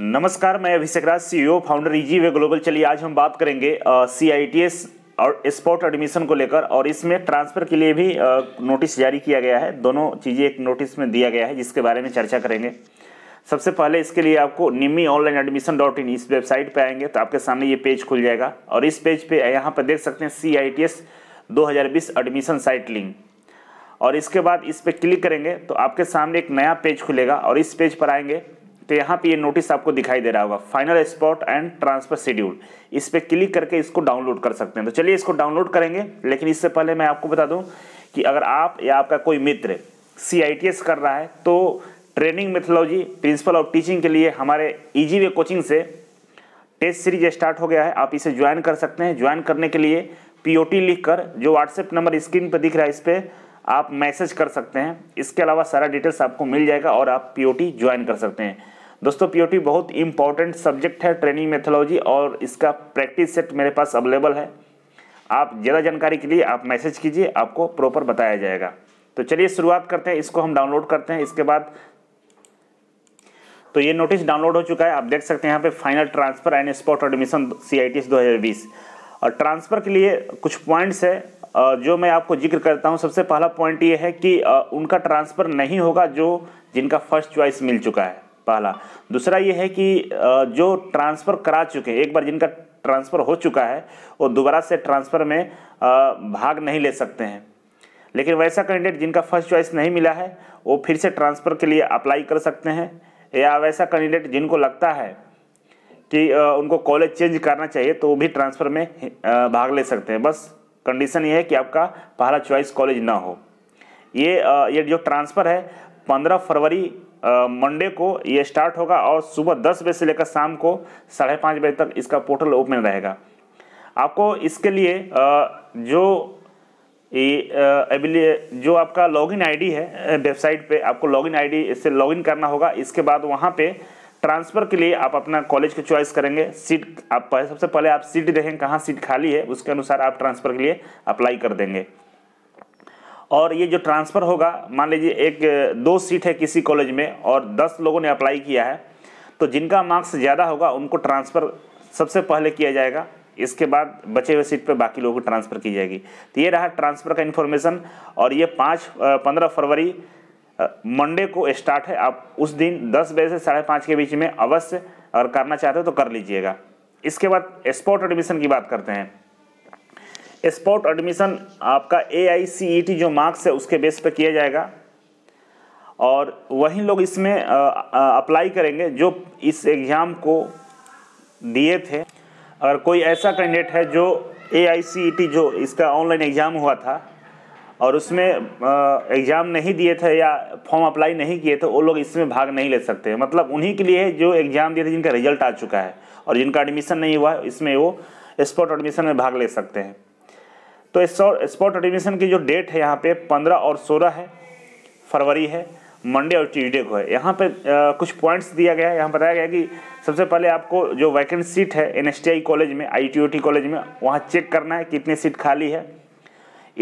नमस्कार, मैं Abhishek Raj, CEO founder Easyway Global. चलिए आज हम बात करेंगे सीआईटीएस और स्पॉट एडमिशन को लेकर, और इसमें ट्रांसफ़र के लिए भी नोटिस जारी किया गया है। दोनों चीज़ें एक नोटिस में दिया गया है जिसके बारे में चर्चा करेंगे। सबसे पहले इसके लिए आपको nimmionlineadmission.in इस वेबसाइट पर आएंगे तो आपके सामने ये पेज खुल जाएगा, और इस पेज पर यहाँ पर देख सकते हैं सीआईटीएस 2020 एडमिशन साइट लिंक, और इसके बाद इस पर क्लिक करेंगे तो आपके सामने एक नया पेज खुलेगा, और इस पेज पर आएंगे तो यहाँ पे ये नोटिस आपको दिखाई दे रहा होगा, final spot and transfer schedule. इस पर क्लिक करके इसको डाउनलोड कर सकते हैं। तो चलिए इसको डाउनलोड करेंगे, लेकिन इससे पहले मैं आपको बता दूं कि अगर आप या आपका कोई मित्र सीआईटीएस कर रहा है तो training methodology principle of teaching के लिए हमारे ईजीवे कोचिंग से टेस्ट सीरीज स्टार्ट हो गया है। आप इसे ज्वाइन कर सकते हैं। ज्वाइन करने के लिए POT लिखकर जो व्हाट्सएप नंबर स्क्रीन पर दिख रहा है इस पर आप मैसेज कर सकते हैं। इसके अलावा सारा डिटेल्स आपको मिल जाएगा और आप POT ज्वाइन कर सकते हैं। दोस्तों POT बहुत इंपॉर्टेंट सब्जेक्ट है, ट्रेनिंग मेथोलॉजी, और इसका प्रैक्टिस सेट मेरे पास अवेलेबल है। आप ज़्यादा जानकारी के लिए आप मैसेज कीजिए, आपको प्रॉपर बताया जाएगा। तो चलिए शुरुआत करते हैं, इसको हम डाउनलोड करते हैं। इसके बाद तो ये नोटिस डाउनलोड हो चुका है, आप देख सकते हैं यहाँ पे final transfer and spot admission CITS 2020। और ट्रांसफ़र के लिए कुछ पॉइंट्स है जो मैं आपको जिक्र करता हूँ। सबसे पहला पॉइंट ये है कि उनका ट्रांसफ़र नहीं होगा जो जिनका फर्स्ट चॉइस मिल चुका है, पहला। दूसरा ये है कि जो ट्रांसफ़र करा चुके हैं, एक बार जिनका ट्रांसफ़र हो चुका है वो दोबारा से ट्रांसफ़र में भाग नहीं ले सकते हैं। लेकिन वैसा कैंडिडेट जिनका फर्स्ट चॉइस नहीं मिला है वो फिर से ट्रांसफ़र के लिए अप्लाई कर सकते हैं, या वैसा कैंडिडेट जिनको लगता है कि उनको कॉलेज चेंज करना चाहिए तो वो भी ट्रांसफ़र में भाग ले सकते हैं। बस कंडीशन ये है कि आपका पहला चॉइस कॉलेज ना हो। ये जो ट्रांसफ़र है 15 फरवरी मंडे को ये स्टार्ट होगा, और सुबह 10 बजे से लेकर शाम को 5:30 बजे तक इसका पोर्टल ओपन रहेगा। आपको इसके लिए जो आपका लॉगिन आईडी है वेबसाइट पे, आपको लॉगिन आईडी से लॉगिन करना होगा। इसके बाद वहाँ पे ट्रांसफ़र के लिए आप अपना कॉलेज को चॉइस करेंगे। सीट आप सबसे पहले आप सीट देखें कहाँ सीट खाली है, उसके अनुसार आप ट्रांसफ़र के लिए अप्लाई कर देंगे। और ये जो ट्रांसफ़र होगा, मान लीजिए 1-2 सीट है किसी कॉलेज में और 10 लोगों ने अप्लाई किया है, तो जिनका मार्क्स ज़्यादा होगा उनको ट्रांसफ़र सबसे पहले किया जाएगा। इसके बाद बचे हुए सीट पे बाकी लोगों को ट्रांसफ़र की जाएगी। तो ये रहा ट्रांसफ़र का इन्फॉर्मेशन, और ये 15 फरवरी मंडे को स्टार्ट है। आप उस दिन 10 बजे से 5:30 के बीच में अवश्य अगर करना चाहते हो तो कर लीजिएगा। इसके बाद स्पॉट एडमिशन की बात करते हैं। स्पॉट एडमिशन आपका AICET जो मार्क्स है उसके बेस पर किया जाएगा, और वहीं लोग इसमें अप्लाई करेंगे जो इस एग्ज़ाम को दिए थे। अगर कोई ऐसा कैंडिडेट है जो AICET जो इसका ऑनलाइन एग्ज़ाम हुआ था और उसमें एग्ज़ाम नहीं दिए थे या फॉर्म अप्लाई नहीं किए थे, वो लोग इसमें भाग नहीं ले सकते। मतलब उन्हीं के लिए जो एग्ज़ाम दिए थे, जिनका रिजल्ट आ चुका है और जिनका एडमिशन नहीं हुआ है, इसमें वो स्पॉट एडमिशन में भाग ले सकते हैं। तो स्पॉट एडमिशन की जो डेट है यहाँ पे 15 और 16 है फरवरी है, मंडे और ट्यूसडे को है। यहाँ पे कुछ पॉइंट्स दिया गया है। यहाँ बताया गया कि सबसे पहले आपको जो वैकेंट सीट है NSTI कॉलेज में, ITOT कॉलेज में, वहाँ चेक करना है कितनी सीट खाली है।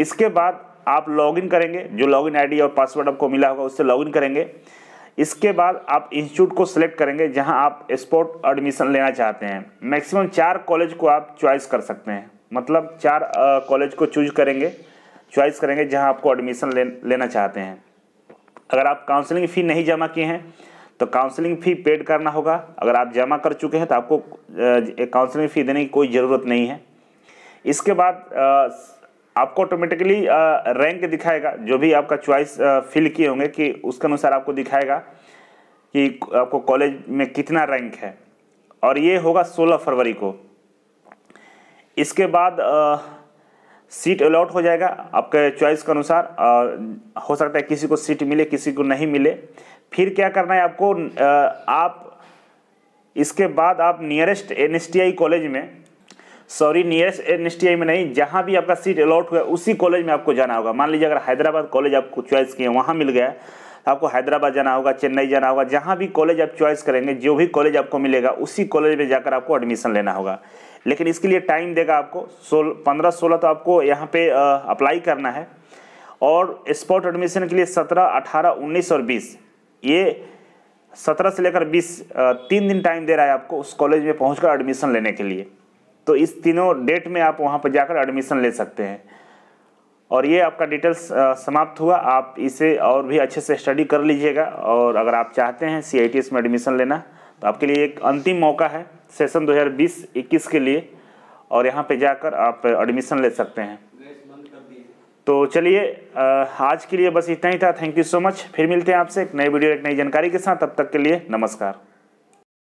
इसके बाद आप लॉगिन करेंगे, जो लॉगिन ID और पासवर्ड आपको मिला होगा उससे लॉगिन करेंगे। इसके बाद आप इंस्टीट्यूट को सिलेक्ट करेंगे जहाँ आप स्पॉट एडमिशन लेना चाहते हैं। मैक्सिमम 4 कॉलेज को आप चॉइस कर सकते हैं, मतलब 4 कॉलेज को चॉइस करेंगे जहां आपको एडमिशन लेना चाहते हैं। अगर आप काउंसलिंग फ़ी नहीं जमा किए हैं तो काउंसलिंग फ़ी पेड करना होगा। अगर आप जमा कर चुके हैं तो आपको काउंसलिंग फ़ी देने की कोई ज़रूरत नहीं है। इसके बाद आपको ऑटोमेटिकली रैंक दिखाएगा, जो भी आपका चॉइस फिल किए होंगे कि उसके अनुसार आपको दिखाएगा कि आपको कॉलेज में कितना रैंक है, और ये होगा 16 फरवरी को। इसके बाद सीट अलॉट हो जाएगा आपके चॉइस के अनुसार, हो सकता है किसी को सीट मिले किसी को नहीं मिले। फिर क्या करना है आपको, इसके बाद आप नियरेस्ट NSTI कॉलेज में, सॉरी नियरेस्ट NSTI में नहीं, जहां भी आपका सीट अलॉट हुआ उसी कॉलेज में आपको जाना होगा। मान लीजिए अगर हैदराबाद कॉलेज आपको चॉइस किए वहाँ मिल गया, आपको हैदराबाद जाना होगा, चेन्नई जाना होगा। जहाँ भी कॉलेज आप चॉइस करेंगे, जो भी कॉलेज आपको मिलेगा उसी कॉलेज में जाकर आपको एडमिशन लेना होगा। लेकिन इसके लिए टाइम देगा आपको 15-16 तो आपको यहाँ पे अप्लाई करना है। और स्पॉट एडमिशन के लिए 17, 18, 19 और 20 ये 17 से लेकर 20 3 दिन टाइम दे रहा है आपको उस कॉलेज में पहुंचकर एडमिशन लेने के लिए। तो इस तीनों डेट में आप वहां पर जाकर एडमिशन ले सकते हैं। और ये आपका डिटेल्स समाप्त हुआ। आप इसे और भी अच्छे से स्टडी कर लीजिएगा और अगर आप चाहते हैं सीआईटीएस में एडमिशन लेना तो आपके लिए एक अंतिम मौका है सेशन 2020-21 के लिए और यहाँ पे जाकर आप एडमिशन ले सकते हैं। तो चलिए आज के लिए बस इतना ही था। Thank you so much. फिर मिलते हैं आपसे एक नई वीडियो एक नई जानकारी के साथ। तब तक के लिए नमस्कार।